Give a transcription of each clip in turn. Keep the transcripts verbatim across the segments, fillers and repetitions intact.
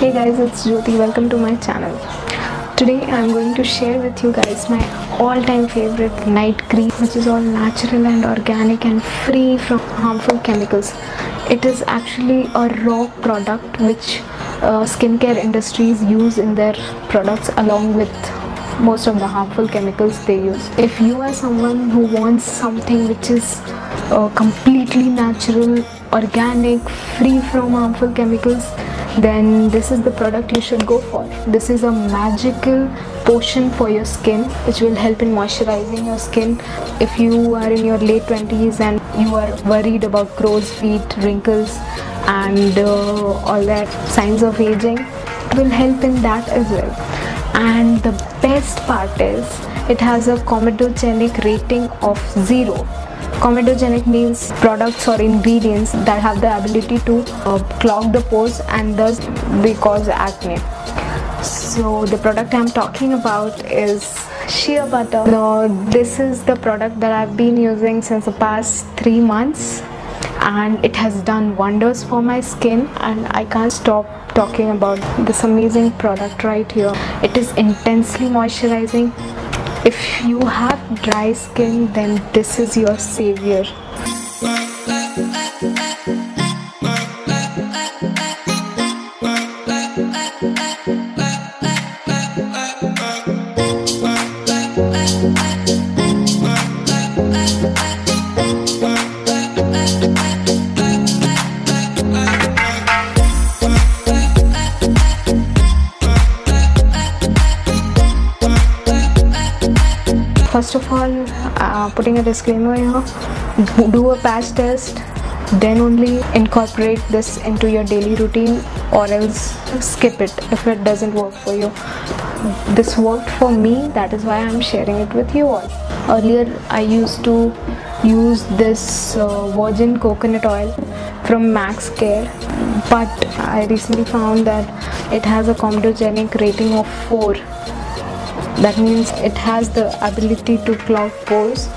Hey guys, it's Jyoti. Welcome to my channel. Today I'm going to share with you guys my all-time favorite night cream, which is all natural and organic and free from harmful chemicals. It is actually a raw product which uh, skincare industries use in their products along with most of the harmful chemicals they use. If you are someone who wants something which is uh, completely natural, organic, free from harmful chemicals, then this is the product you should go for. This is a magical potion for your skin which will help in moisturizing your skin. If you are in your late twenties and you are worried about crow's feet, wrinkles and uh, all that signs of aging, it will help in that as well. And the best part is it has a comedogenic rating of zero. Comedogenic means products or ingredients that have the ability to uh, clog the pores and thus they cause acne. So the product I'm talking about is shea butter. Now this is the product that I've been using since the past three months and it has done wonders for my skin, and I can't stop talking about this amazing product right here. It is intensely moisturizing. If you have dry skin, then this is your savior. First of all, uh, putting a disclaimer here, do a patch test, then only incorporate this into your daily routine, or else skip it if it doesn't work for you. This worked for me, that is why I'm sharing it with you all. Earlier, I used to use this uh, virgin coconut oil from Max Care, but I recently found that it has a comedogenic rating of four. That means it has the ability to clog pores,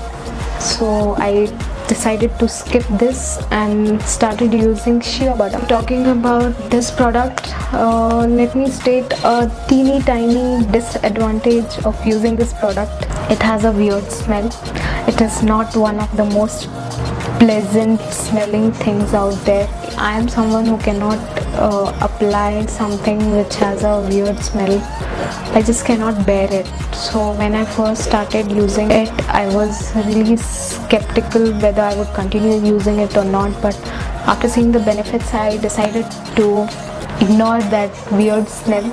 so I decided to skip this and started using shea butter. Talking about this product, uh, let me state a teeny tiny disadvantage of using this product. It has a weird smell. It is not one of the most pleasant smelling things out there. I am someone who cannot uh, apply something which has a weird smell. I just cannot bear it. So when I first started using it, I was really skeptical whether I would continue using it or not, but after seeing the benefits, I decided to ignore that weird smell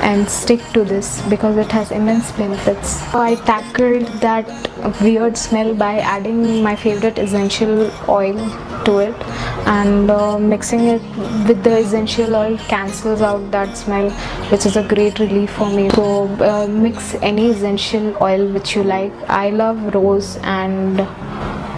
and stick to this because it has immense benefits. So I tackled that weird smell by adding my favorite essential oil to it, and uh, mixing it with the essential oil cancels out that smell, which is a great relief for me. So uh, mix any essential oil which you like. I love rose and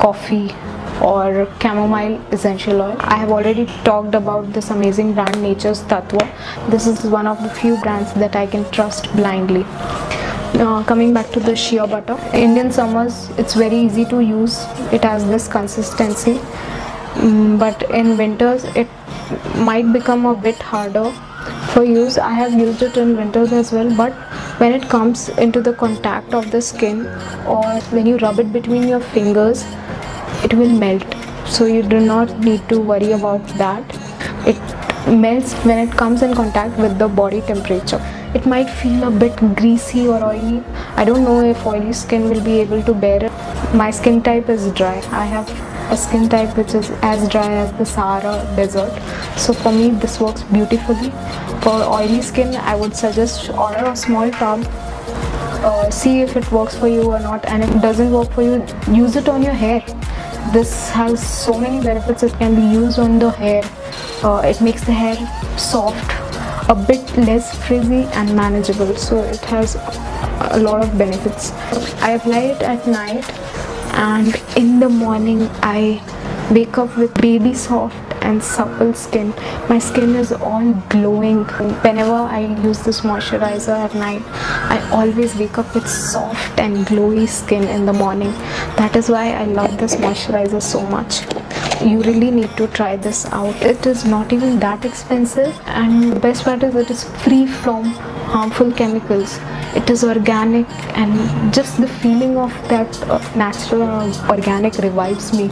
coffee or chamomile essential oil. I have already talked about this amazing brand Nature's Tattva. This is one of the few brands that I can trust blindly. Uh, coming back to the shea butter, Indian summers it's very easy to use. It has this consistency, um, but in winters it might become a bit harder for use. I have used it in winters as well, but when it comes into the contact of the skin or when you rub it between your fingers, it will melt, so you do not need to worry about that. It melts when it comes in contact with the body temperature. It might feel a bit greasy or oily. I don't know if oily skin will be able to bear it. My skin type is dry. I have a skin type which is as dry as the Sahara desert, so for me this works beautifully. For oily skin, I would suggest order a small tub. Uh, see if it works for you or not, and if it doesn't work for you, use it on your hair. This has so many benefits. It can be used on the hair. Uh, it makes the hair soft, a bit less frizzy and manageable, so it has a lot of benefits. I apply it at night, and in the morning I wake up with baby soft and supple skin. My skin is all glowing. Whenever I use this moisturizer at night, I always wake up with soft and glowy skin in the morning. That is why I love this moisturizer so much. you really need to try this out. It is not even that expensive, and the best part is it is free from harmful chemicals. It is organic, and just the feeling of that uh, natural uh, organic revives me.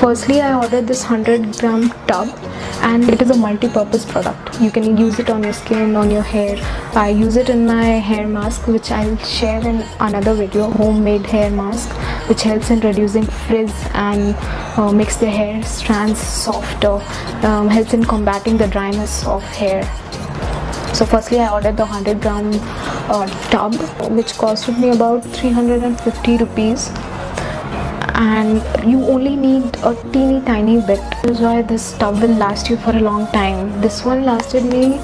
Firstly, I ordered this one hundred gram tub, and it is a multi-purpose product. You can use it on your skin, on your hair. I use it in my hair mask, which I will share in another video, homemade hair mask, which helps in reducing frizz and uh, makes the hair strands softer, um, helps in combating the dryness of hair. So firstly, I ordered the one hundred gram uh, tub, which costed me about three hundred fifty rupees. And you only need a teeny tiny bit. That's why this tub will last you for a long time. This one lasted me,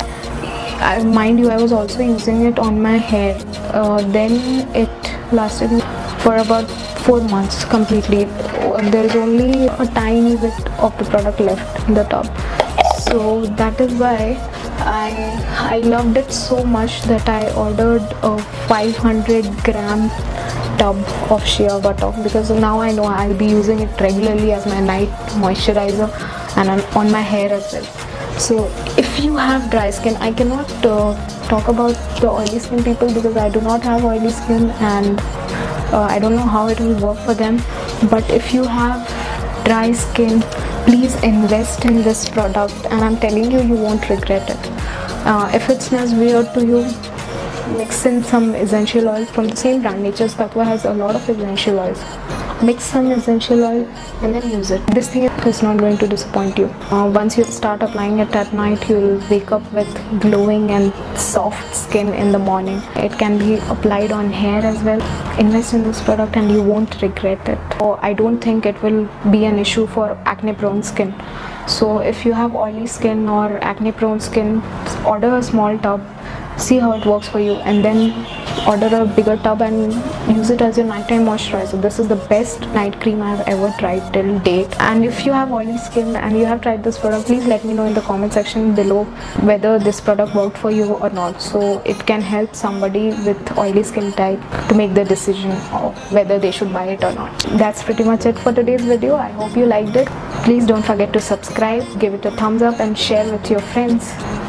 I, mind you, I was also using it on my hair. Uh, then it lasted me for about four months completely. There is only a tiny bit of the product left in the tub. So that is why I, I loved it so much that I ordered a five hundred gram tub of shea butter, because now I know I'll be using it regularly as my night moisturizer and on my hair as well. So if you have dry skin, I cannot uh, talk about the oily skin people because I do not have oily skin, and uh, I don't know how it will work for them. But if you have dry skin, please invest in this product, and I'm telling you, you won't regret it. Uh, if it smells weird to you, mix in some essential oil from the same brand. Nature's Tattva has a lot of essential oils. Mix some essential oil and then use it. This thing is not going to disappoint you. Uh, once you start applying it at night, you'll wake up with glowing and soft skin in the morning. It can be applied on hair as well. Invest in this product and you won't regret it. Or I don't think it will be an issue for acne prone skin. So if you have oily skin or acne prone skin, order a small tub. See how it works for you, and then order a bigger tub and use it as your nighttime moisturizer. This is the best night cream I have ever tried till date. And if you have oily skin and you have tried this product, please let me know in the comment section below whether this product worked for you or not, so it can help somebody with oily skin type to make the decision of whether they should buy it or not. That's pretty much it for today's video. I hope you liked it. Please don't forget to subscribe, give it a thumbs up, and share with your friends.